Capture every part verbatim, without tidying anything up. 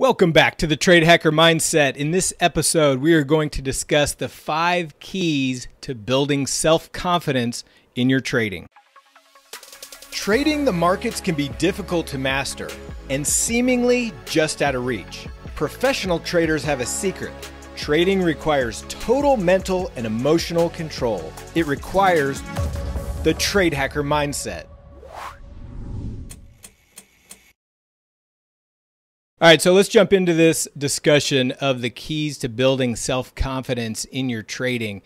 Welcome back to the Trade Hacker Mindset. In this episode, we are going to discuss the five keys to building self-confidence in your trading. Trading the markets can be difficult to master and seemingly just out of reach. Professional traders have a secret. Trading requires total mental and emotional control. It requires the Trade Hacker Mindset. All right, so let's jump into this discussion of the keys to building self-confidence in your trading.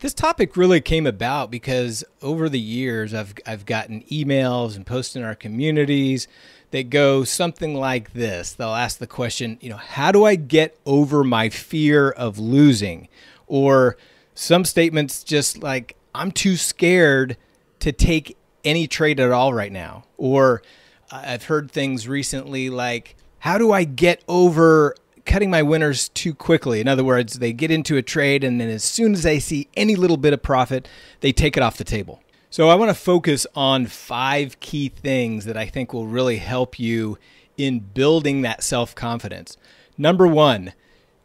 This topic really came about because over the years, I've, I've gotten emails and posts in our communities that go something like this. They'll ask the question, you know, how do I get over my fear of losing? Or some statements just like, I'm too scared to take any trade at all right now. Or I've heard things recently like, how do I get over cutting my winners too quickly? In other words, they get into a trade and then as soon as they see any little bit of profit, they take it off the table. So I want to focus on five key things that I think will really help you in building that self-confidence. Number one,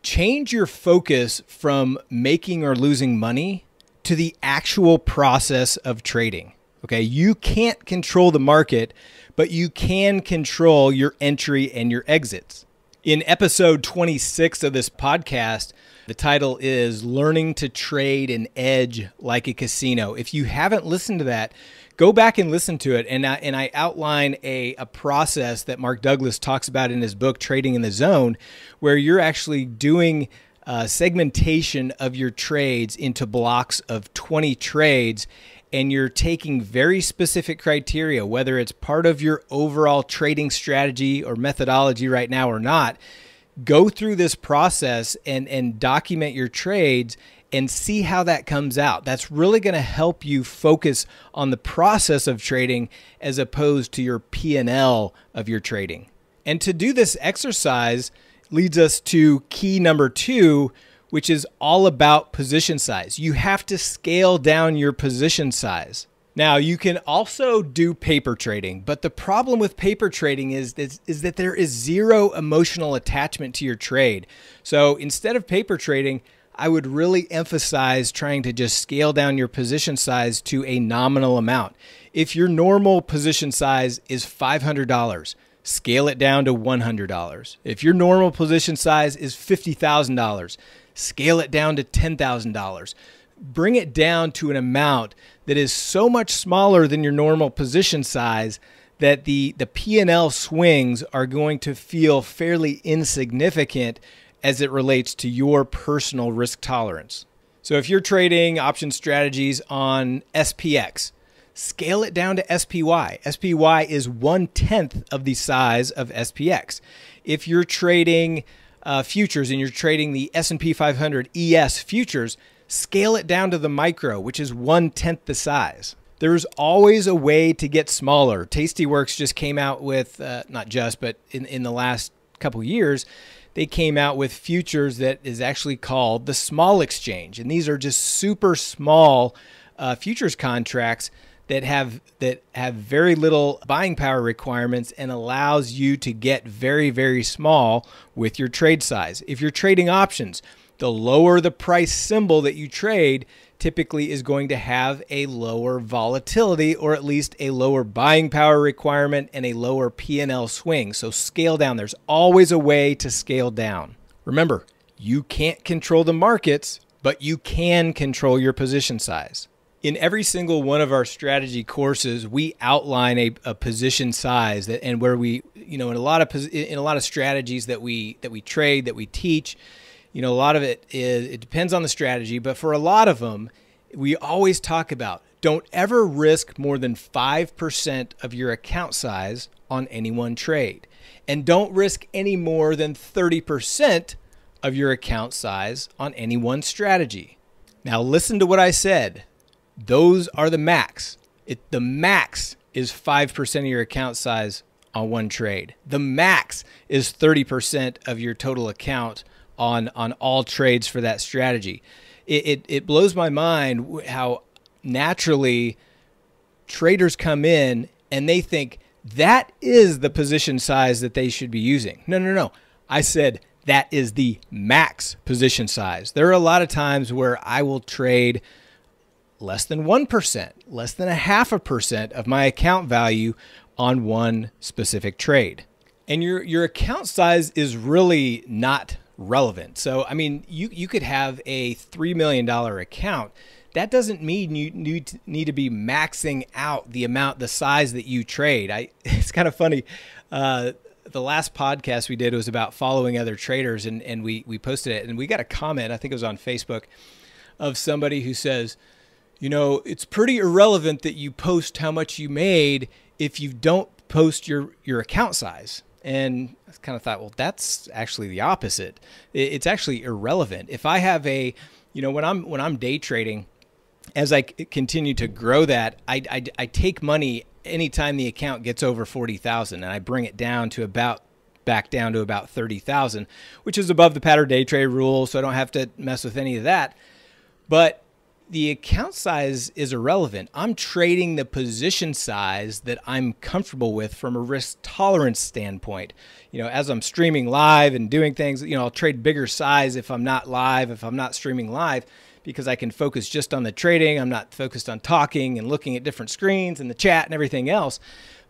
change your focus from making or losing money to the actual process of trading. Okay, you can't control the market, but you can control your entry and your exits. In episode twenty-six of this podcast, the title is Learning to Trade and Edge Like a Casino. If you haven't listened to that, go back and listen to it. And I, and I outline a, a process that Mark Douglas talks about in his book, Trading in the Zone, where you're actually doing uh, segmentation of your trades into blocks of twenty trades. And you're taking very specific criteria, whether it's part of your overall trading strategy or methodology right now or not, go through this process and, and document your trades and see how that comes out. That's really gonna help you focus on the process of trading as opposed to your P and L of your trading. And to do this exercise leads us to key number two, which is all about position size. You have to scale down your position size. Now, you can also do paper trading, but the problem with paper trading is, is, is that there is zero emotional attachment to your trade. So instead of paper trading, I would really emphasize trying to just scale down your position size to a nominal amount. If your normal position size is five hundred dollars, scale it down to one hundred dollars. If your normal position size is fifty thousand dollars, scale it down to ten thousand dollars. Bring it down to an amount that is so much smaller than your normal position size that the, the P and L swings are going to feel fairly insignificant as it relates to your personal risk tolerance. So if you're trading option strategies on S P X, scale it down to S P Y. S P Y is one-tenth of the size of S P X. If you're trading Uh, futures and you're trading the S and P five hundred E S futures, scale it down to the micro, which is one-tenth the size. There's always a way to get smaller. Tastyworks just came out with, uh, not just, but in, in the last couple years, they came out with futures that is actually called the Small Exchange. And these are just super small uh, futures contracts that have that have very little buying power requirements and allows you to get very, very small with your trade size. If you're trading options, the lower the price symbol that you trade typically is going to have a lower volatility or at least a lower buying power requirement and a lower P and L swing. So scale down. There's always a way to scale down. Remember, you can't control the markets, but you can control your position size. In every single one of our strategy courses, we outline a, a position size that, and where we, you know, in a lot of in a lot of strategies that we that we trade, that we teach, you know, a lot of it is it depends on the strategy, but for a lot of them, we always talk about don't ever risk more than five percent of your account size on any one trade, and don't risk any more than thirty percent of your account size on any one strategy. Now, listen to what I said. Those are the max. It, the max is five percent of your account size on one trade. The max is thirty percent of your total account on, on all trades for that strategy. It, it, it blows my mind how naturally traders come in and they think that is the position size that they should be using. No, no, no. I said that is the max position size. There are a lot of times where I will trade less than one percent, less than a half a percent of my account value on one specific trade. And your, your account size is really not relevant. So, I mean, you, you could have a three million dollar account. That doesn't mean you need to, need to be maxing out the amount, the size that you trade. I, it's kind of funny. Uh, the last podcast we did was about following other traders, and, and we, we posted it and we got a comment, I think it was on Facebook, of somebody who says, you know, it's pretty irrelevant that you post how much you made if you don't post your, your account size. And I kind of thought, well, that's actually the opposite. It's actually irrelevant. If I have a, you know, when I'm, when I'm day trading, as I continue to grow that, I, I, I take money anytime the account gets over forty thousand and I bring it down to about, back down to about thirty thousand, which is above the pattern day trade rule. So I don't have to mess with any of that. But the account size is irrelevant. I'm trading the position size that I'm comfortable with from a risk tolerance standpoint. You know, as I'm streaming live and doing things, you know, I'll trade bigger size if I'm not live, if I'm not streaming live, because I can focus just on the trading. I'm not focused on talking and looking at different screens and the chat and everything else.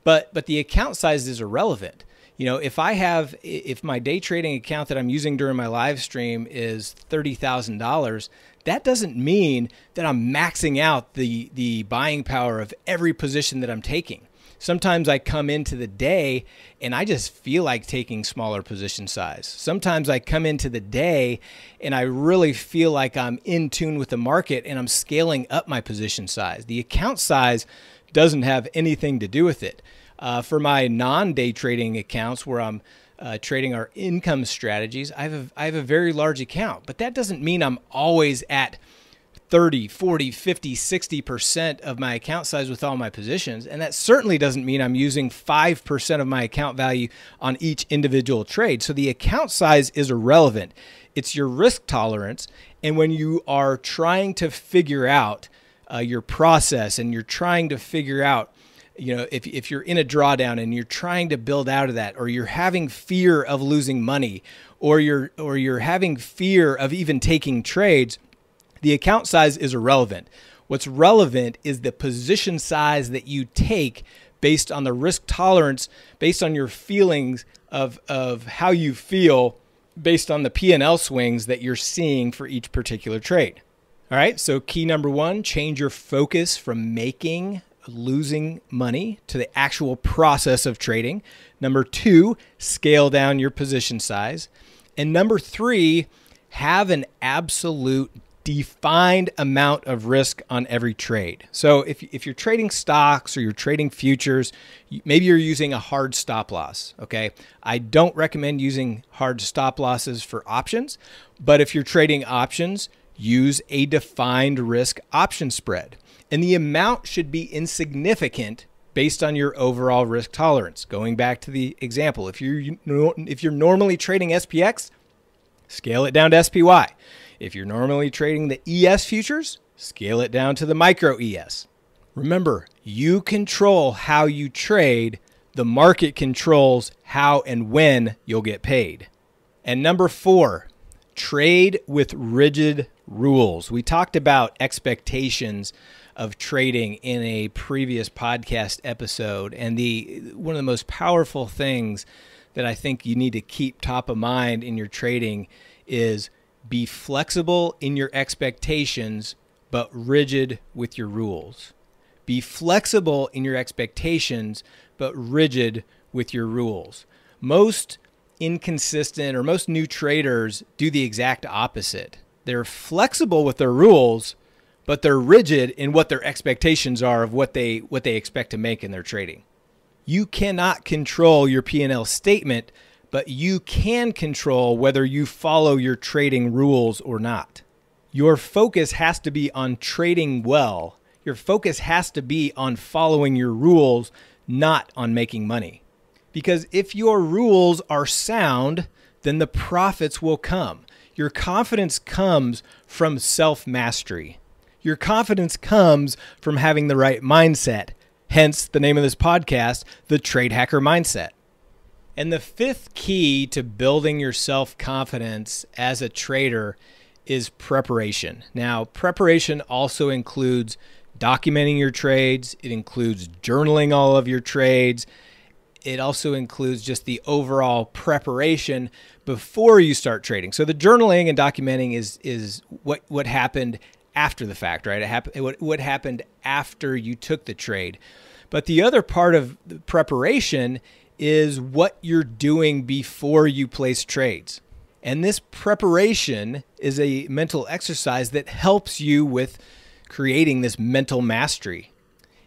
But, but the account size is irrelevant. You know, if I have, if my day trading account that I'm using during my live stream is thirty thousand dollars, that doesn't mean that I'm maxing out the, the buying power of every position that I'm taking. Sometimes I come into the day and I just feel like taking smaller position size. Sometimes I come into the day and I really feel like I'm in tune with the market and I'm scaling up my position size. The account size doesn't have anything to do with it. Uh, for my non-day trading accounts where I'm uh, trading our income strategies, I have, a, I have a very large account, but that doesn't mean I'm always at thirty, forty, fifty, sixty percent of my account size with all my positions. And that certainly doesn't mean I'm using five percent of my account value on each individual trade. So the account size is irrelevant. It's your risk tolerance. And when you are trying to figure out uh, your process and you're trying to figure out, you know, if, if you're in a drawdown and you're trying to build out of that, or you're having fear of losing money, or you're, or you're having fear of even taking trades, the account size is irrelevant. What's relevant is the position size that you take based on the risk tolerance, based on your feelings of, of how you feel, based on the P and L swings that you're seeing for each particular trade. All right, so key number one, change your focus from making losing money to the actual process of trading. Number two, scale down your position size. And number three, have an absolute defined amount of risk on every trade. So if, if you're trading stocks or you're trading futures, maybe you're using a hard stop loss, okay? I don't recommend using hard stop losses for options, but if you're trading options, use a defined risk option spread. And the amount should be insignificant based on your overall risk tolerance. Going back to the example, if you're, if you're normally trading S P X, scale it down to S P Y. If you're normally trading the E S futures, scale it down to the micro E S. Remember, you control how you trade. The market controls how and when you'll get paid. And number four, trade with rigid rules. We talked about expectations of trading in a previous podcast episode. And the one of the most powerful things that I think you need to keep top of mind in your trading is be flexible in your expectations, but rigid with your rules. Be flexible in your expectations, but rigid with your rules. Most inconsistent or most new traders do the exact opposite. They're flexible with their rules, but they're rigid in what their expectations are of what they, what they expect to make in their trading. You cannot control your P and L statement, but you can control whether you follow your trading rules or not. Your focus has to be on trading well. Your focus has to be on following your rules, not on making money. Because if your rules are sound, then the profits will come. Your confidence comes from self-mastery. Your confidence comes from having the right mindset, hence the name of this podcast, The Trade Hacker Mindset. And the fifth key to building your self-confidence as a trader is preparation. Now, preparation also includes documenting your trades. It includes journaling all of your trades. It also includes just the overall preparation before you start trading. So the journaling and documenting is is what what happened after the fact, right? It happened what what happened after you took the trade. But the other part of the preparation is what you're doing before you place trades. And this preparation is a mental exercise that helps you with creating this mental mastery.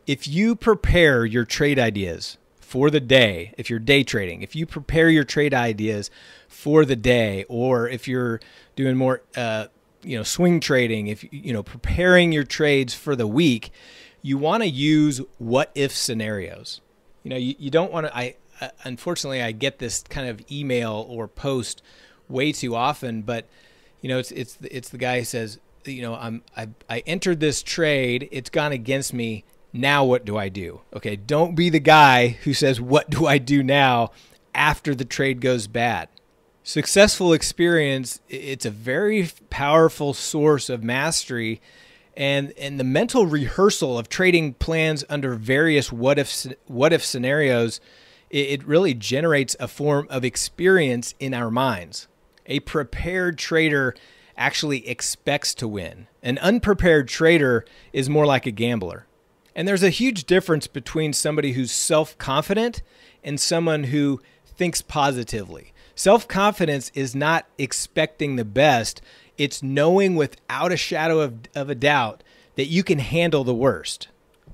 If you prepare your trade ideas for the day, if you're day trading, if you prepare your trade ideas for the day, or if you're doing more, uh, you know, swing trading, if, you know, preparing your trades for the week, you want to use what if scenarios. You know, you, you don't want to, I, uh, unfortunately I get this kind of email or post way too often, but you know, it's, it's, it's the guy who says, you know, I'm, I, I entered this trade, it's gone against me. Now what do I do? Okay, don't be the guy who says, what do I do now after the trade goes bad? Successful experience, it's a very powerful source of mastery, and, and the mental rehearsal of trading plans under various what if, what if scenarios, it, it really generates a form of experience in our minds. A prepared trader actually expects to win. An unprepared trader is more like a gambler. And there's a huge difference between somebody who's self-confident and someone who thinks positively. Self-confidence is not expecting the best. It's knowing without a shadow of, of a doubt that you can handle the worst.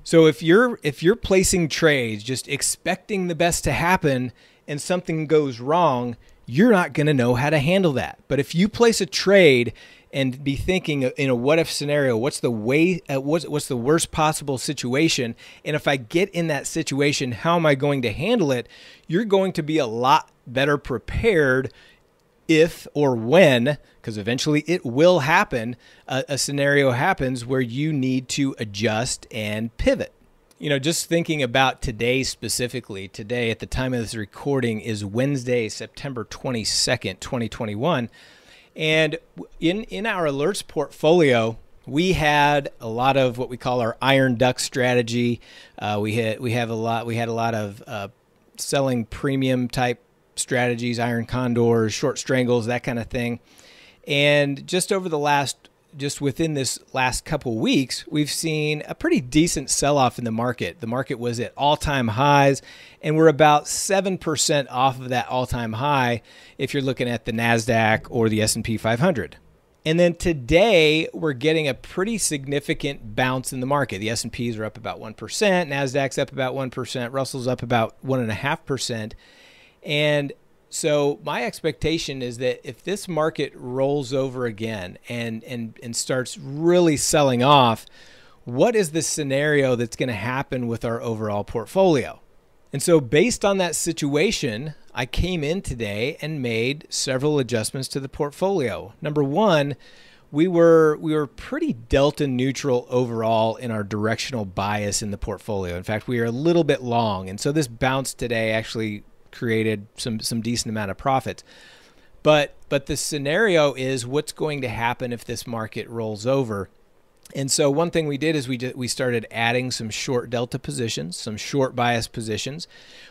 So if you're, if you're placing trades just expecting the best to happen and something goes wrong, you're not going to know how to handle that. But if you place a trade and be thinking in a what if scenario, what's the way, uh, what's, what's the worst possible situation? And if I get in that situation, how am I going to handle it? You're going to be a lot better prepared if or when, because eventually it will happen, a, a scenario happens where you need to adjust and pivot. You know, just thinking about today specifically, today at the time of this recording is Wednesday, September twenty-second, twenty twenty-one. And in, in our alerts portfolio, we had a lot of what we call our iron duck strategy. Uh, we had, we have a lot, we had a lot of uh, selling premium type strategies, iron condors, short strangles, that kind of thing. And just over the last just within this last couple weeks, we've seen a pretty decent sell-off in the market. The market was at all-time highs, and we're about seven percent off of that all-time high if you're looking at the NASDAQ or the S and P five hundred. And then today, we're getting a pretty significant bounce in the market. The S and Ps are up about one percent, NASDAQ's up about one percent, Russell's up about one point five percent. And so my expectation is that if this market rolls over again and, and, and starts really selling off, what is the scenario that's going to happen with our overall portfolio? And so based on that situation, I came in today and made several adjustments to the portfolio. Number one, we were, we were pretty delta neutral overall in our directional bias in the portfolio. In fact, we are a little bit long. And so this bounce today actually created some some decent amount of profits, but but the scenario is what's going to happen if this market rolls over. And so one thing we did is we did, we started adding some short delta positions, some short bias positions.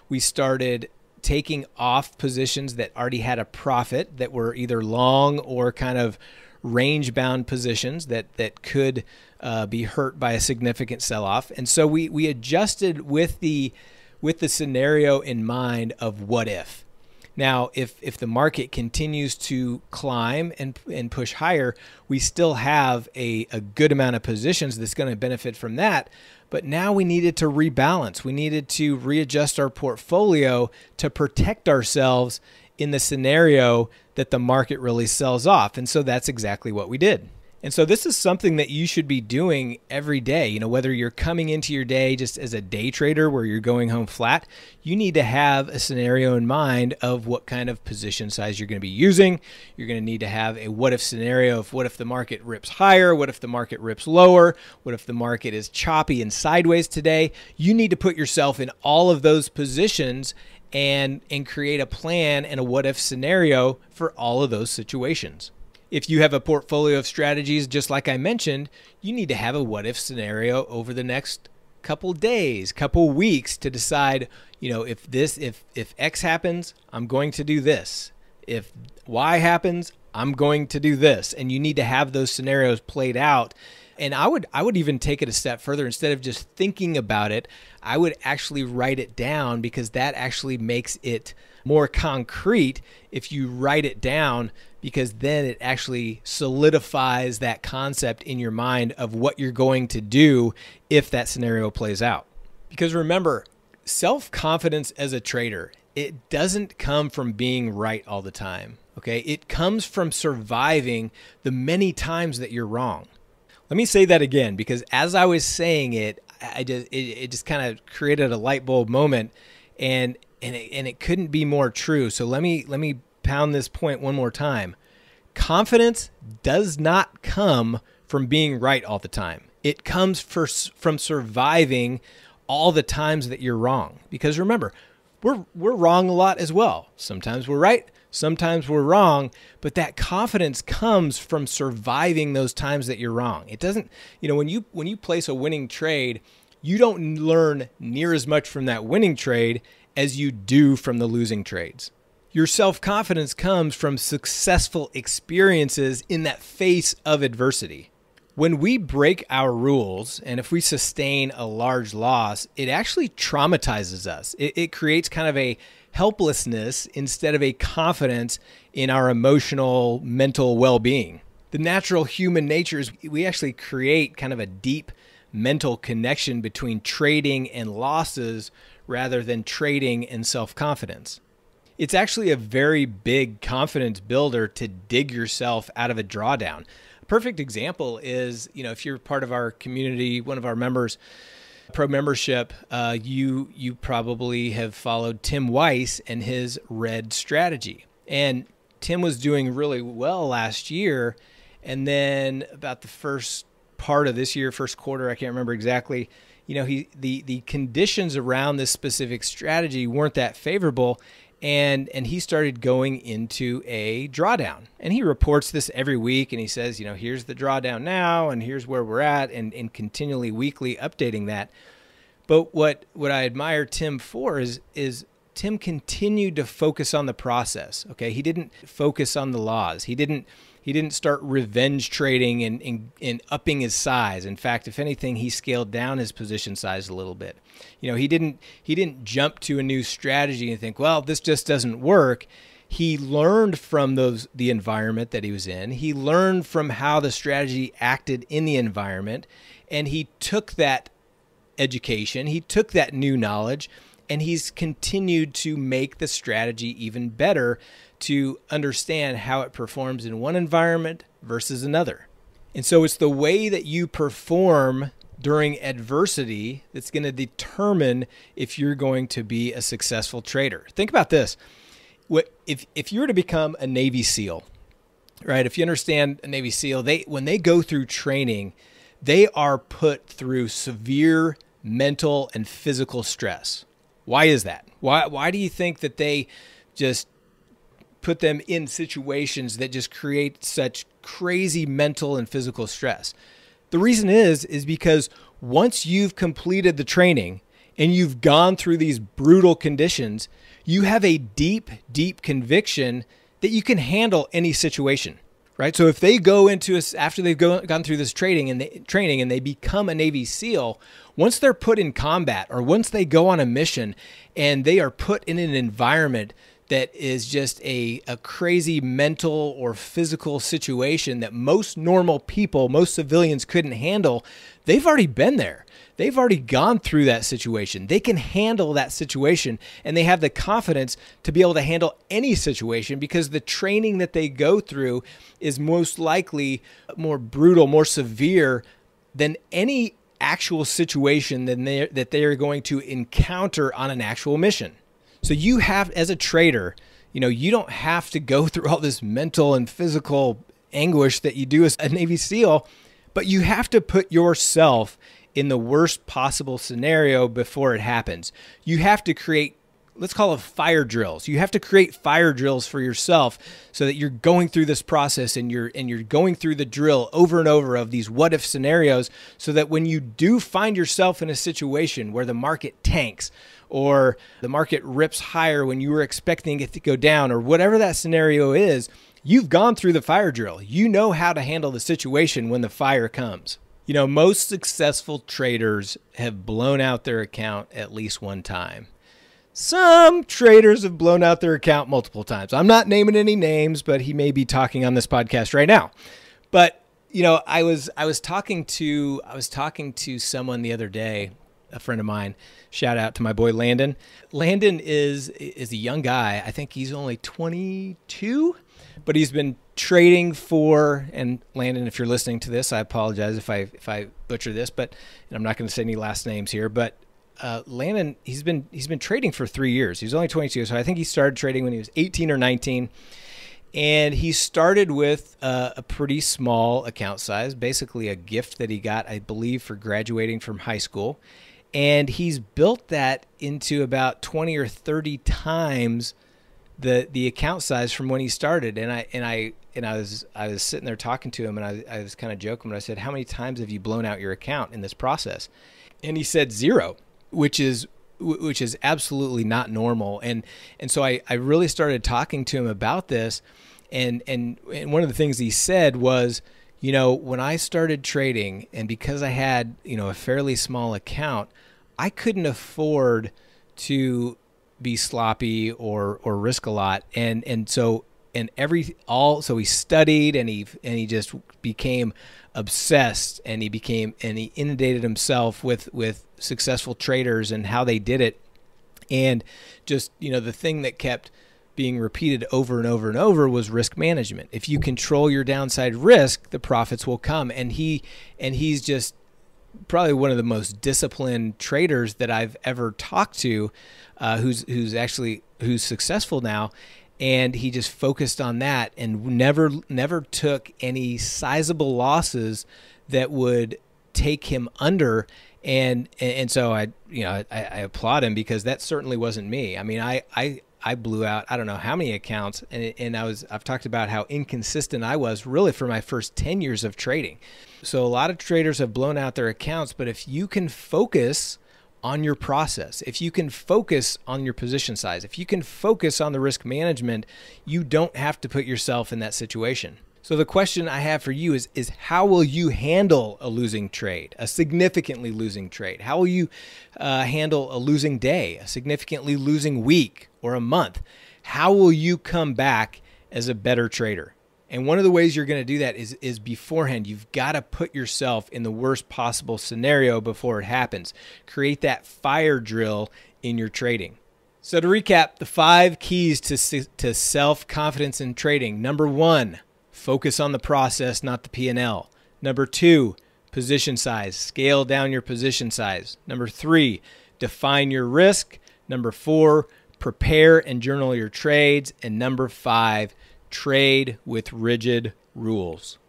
We started taking off positions that already had a profit, that were either long or kind of range bound positions that that could uh, be hurt by a significant sell off. And so we we adjusted with the with the scenario in mind of what if. Now, if, if the market continues to climb and, and push higher, we still have a, a good amount of positions that's going to benefit from that. But now we needed to rebalance. We needed to readjust our portfolio to protect ourselves in the scenario that the market really sells off. And so that's exactly what we did. And so this is something that you should be doing every day. You know, whether you're coming into your day just as a day trader where you're going home flat, you need to have a scenario in mind of what kind of position size you're going to be using. You're going to need to have a what if scenario of what if the market rips higher? What if the market rips lower? What if the market is choppy and sideways today? You need to put yourself in all of those positions and and create a plan and a what if scenario for all of those situations. If you have a portfolio of strategies, just like I mentioned, you need to have a what if scenario over the next couple days, couple weeks to decide, you know, if this, if, if X happens, I'm going to do this. If Y happens, I'm going to do this. And you need to have those scenarios played out. And I would, I would even take it a step further. Instead of just thinking about it, I would actually write it down, because that actually makes it more concrete if you write it down, because then it actually solidifies that concept in your mind of what you're going to do if that scenario plays out. Because remember, self-confidence as a trader, it doesn't come from being right all the time, okay? It comes from surviving the many times that you're wrong. Let me say that again, because as I was saying it, I just, it, it just kind of created a light bulb moment, and and it, and it couldn't be more true. So let me let me pound this point one more time. Confidence does not come from being right all the time. It comes first from surviving all the times that you're wrong. Because remember, we're we're wrong a lot as well. Sometimes we're right, sometimes we're wrong, but that confidence comes from surviving those times that you're wrong. It doesn't, you know, when you when you place a winning trade, you don't learn near as much from that winning trade as you do from the losing trades. Your self-confidence comes from successful experiences in that face of adversity. When we break our rules, and if we sustain a large loss, it actually traumatizes us. It, it creates kind of a helplessness instead of a confidence in our emotional, mental well-being. The natural human nature is we actually create kind of a deep mental connection between trading and losses rather than trading and self-confidence. It's actually a very big confidence builder to dig yourself out of a drawdown. A perfect example is, you know, if you're part of our community, one of our members, pro membership, uh, you you probably have followed Tim Weiss and his red strategy. And Tim was doing really well last year, and then about the first part of this year, first quarter, I can't remember exactly, you know, he the the conditions around this specific strategy weren't that favorable. And, and he started going into a drawdown, and he reports this every week. And he says, you know, here's the drawdown now, and here's where we're at, and, and continually weekly updating that. But what, what I admire Tim for is, is Tim continued to focus on the process. Okay. He didn't focus on the laws. He didn't, he didn't start revenge trading and, and, and upping his size. In fact, if anything, he scaled down his position size a little bit. You know, he didn't, he didn't jump to a new strategy and think, well, this just doesn't work. He learned from those, the environment that he was in. He learned from how the strategy acted in the environment. And he took that education. He took that new knowledge, and he's continued to make the strategy even better to understand how it performs in one environment versus another. And so it's the way that you perform during adversity that's going to determine if you're going to be a successful trader. Think about this. What if, if you were to become a Navy SEAL, right? If you understand a Navy SEAL, they when they go through training, they are put through severe mental and physical stress. Why is that? Why, why do you think that they just put them in situations that just create such crazy mental and physical stress? The reason is, is because once you've completed the training and you've gone through these brutal conditions, you have a deep, deep conviction that you can handle any situation, right? So if they go into us after they've go, gone through this training and they, training and they become a Navy SEAL, once they're put in combat or once they go on a mission and they are put in an environment that is just a, a crazy mental or physical situation that most normal people, most civilians couldn't handle, they've already been there. They've already gone through that situation. They can handle that situation, and they have the confidence to be able to handle any situation because the training that they go through is most likely more brutal, more severe than any actual situation that they're, that they're going to encounter on an actual mission. So you have, as a trader, you know, you don't have to go through all this mental and physical anguish that you do as a Navy SEAL, but you have to put yourself in the worst possible scenario before it happens. You have to create let's call it fire drills. You have to create fire drills for yourself so that you're going through this process and you're, and you're going through the drill over and over of these what if scenarios, so that when you do find yourself in a situation where the market tanks or the market rips higher when you were expecting it to go down or whatever that scenario is, you've gone through the fire drill. You know how to handle the situation when the fire comes. You know, most successful traders have blown out their account at least one time. Some traders have blown out their account multiple times. I'm not naming any names, but he may be talking on this podcast right now. But, you know, I was I was talking to I was talking to someone the other day, a friend of mine. Shout out to my boy Landon. Landon is is a young guy. I think he's only twenty-two, but he's been trading for, and Landon, if you're listening to this, I apologize if I if I butcher this, but and I'm not going to say any last names here, but uh, Landon, he's been he's been trading for three years. He's only twenty-two, so I think he started trading when he was eighteen or nineteen, and he started with uh, a pretty small account size, basically a gift that he got, I believe, for graduating from high school, and he's built that into about twenty or thirty times the the account size from when he started. And I and I and I was I was sitting there talking to him, and I, I was kind of joking, but I said, "How many times have you blown out your account in this process?" And he said zero, which is which is absolutely not normal. And and so I I really started talking to him about this, and and and one of the things he said was, you know, when I started trading, and because I had, you know, a fairly small account, I couldn't afford to be sloppy or or risk a lot, and and so and every all so he studied, and he and he just became obsessed, and he became and he inundated himself with with successful traders and how they did it, and just, you know, the thing that kept being repeated over and over and over was risk management. If you control your downside risk, the profits will come. And he and he's just probably one of the most disciplined traders that I've ever talked to, uh, who's who's actually who's successful now, and he just focused on that and never never took any sizable losses that would take him under. And and so I you know I, I applaud him, because that certainly wasn't me. I mean, I I I blew out I don't know how many accounts, and and I was I've talked about how inconsistent I was really for my first ten years of trading. So a lot of traders have blown out their accounts, but if you can focus on your process, if you can focus on your position size, if you can focus on the risk management, you don't have to put yourself in that situation. So the question I have for you is, is how will you handle a losing trade, a significantly losing trade? How will you uh, handle a losing day, a significantly losing week or a month? How will you come back as a better trader? And one of the ways you're going to do that is, is beforehand. You've got to put yourself in the worst possible scenario before it happens. Create that fire drill in your trading. So to recap, the five keys to, to self-confidence in trading. Number one, focus on the process, not the P and L. Number two, position size. Scale down your position size. Number three, define your risk. Number four, prepare and journal your trades. And number five, trade with rigid rules.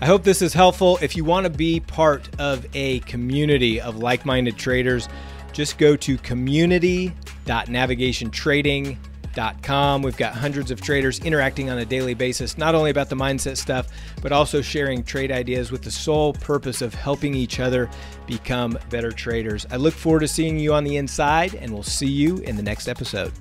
I hope this is helpful. If you want to be part of a community of like-minded traders, just go to community dot navigation trading dot com. We've got hundreds of traders interacting on a daily basis, not only about the mindset stuff, but also sharing trade ideas with the sole purpose of helping each other become better traders. I look forward to seeing you on the inside, and we'll see you in the next episode.